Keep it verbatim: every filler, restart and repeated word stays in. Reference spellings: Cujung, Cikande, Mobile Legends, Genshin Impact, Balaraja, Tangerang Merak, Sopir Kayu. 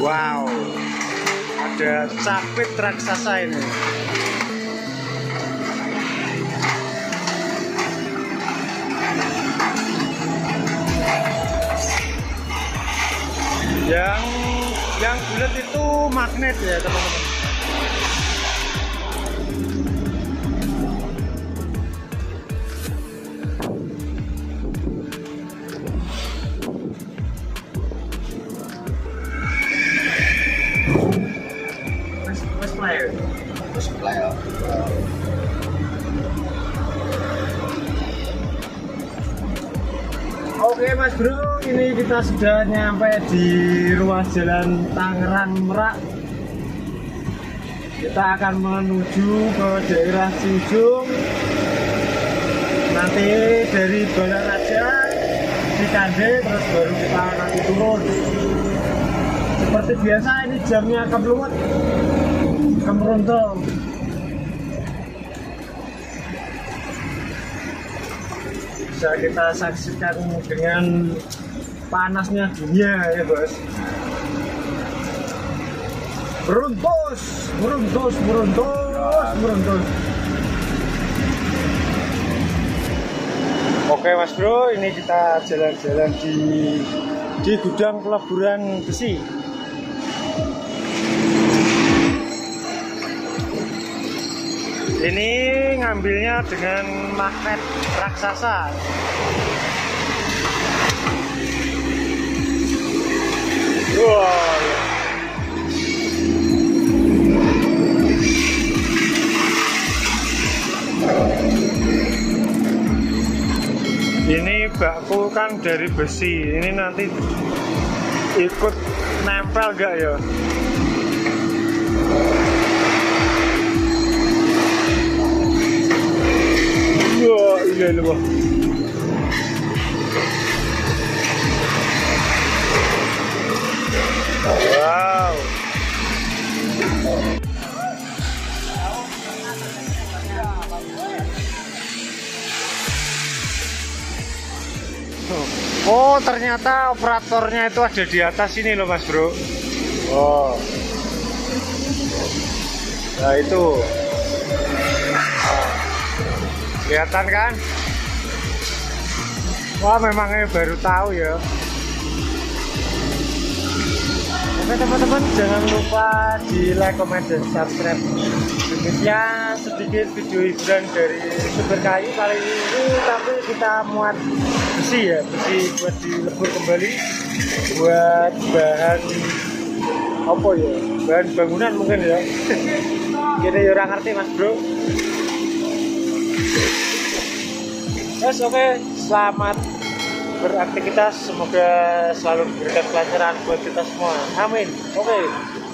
Wow, ada capit raksasa ini. Yang yang bulat itu magnet ya, teman-teman. Oke Mas Bro, ini kita sudah nyampe di ruas jalan Tangerang Merak. Kita akan menuju ke daerah Cujung. Nanti dari Balaraja, Cikande, terus baru kita nanti turun. Seperti biasa ini jamnya kemlungut, kemruntung. Bisa kita saksikan dengan panasnya dunia ya bos. Meruntus, meruntus, meruntus, meruntus. Oke Mas Bro, ini kita jalan-jalan di di gudang peleburan besi. Ini ngambilnya dengan magnet raksasa. Wow. Ini bakul kan dari besi. Ini nanti ikut nempel gak ya? Wah, iya loh. Wow. Oh, ternyata operatornya itu ada di atas ini loh, Mas Bro. Oh. Nah, itu. Kelihatan kan? Wah, memangnya baru tahu ya. Oke teman-teman, jangan lupa di like, comment, dan subscribe. Demikian sedikit video hiburan dari Sopir Kayu kali ini, tapi kita muat besi ya, besi buat dilebur kembali, buat bahan apa ya? Bahan bangunan mungkin ya. Kita orang ngerti Mas Bro. Yes, oke, okay. Selamat beraktivitas, semoga selalu diberikan kelancaran buat kita semua. Amin. Oke. Okay.